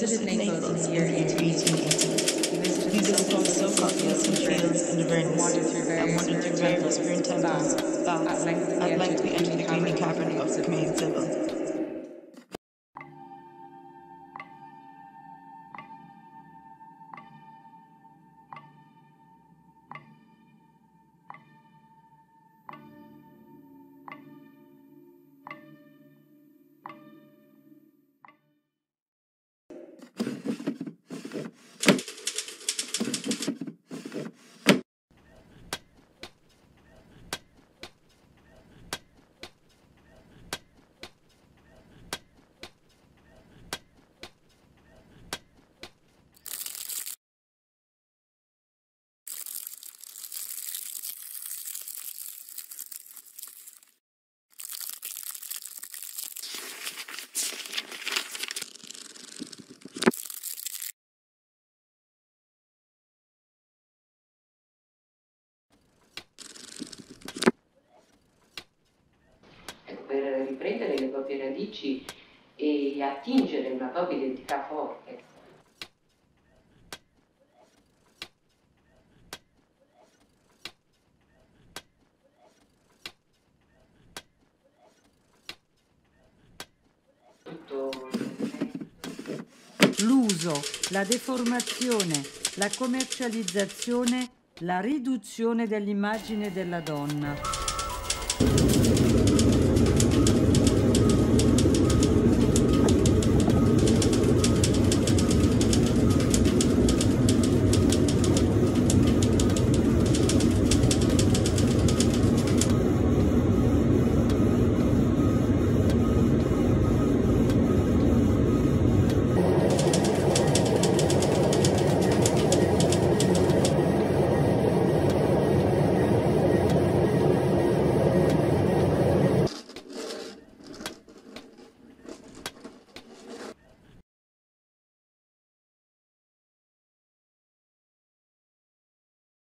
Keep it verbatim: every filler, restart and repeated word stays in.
visited Naples this year in eighteen eighty. We visited so populous in trails and caverns. Wandered through various ruined temples, baths. At length we entered the creamy cavern of the main Sibyl. Per riprendere le proprie radici e attingere una propria identità forte. Tutto... L'uso, la deformazione, la commercializzazione, la riduzione dell'immagine della donna.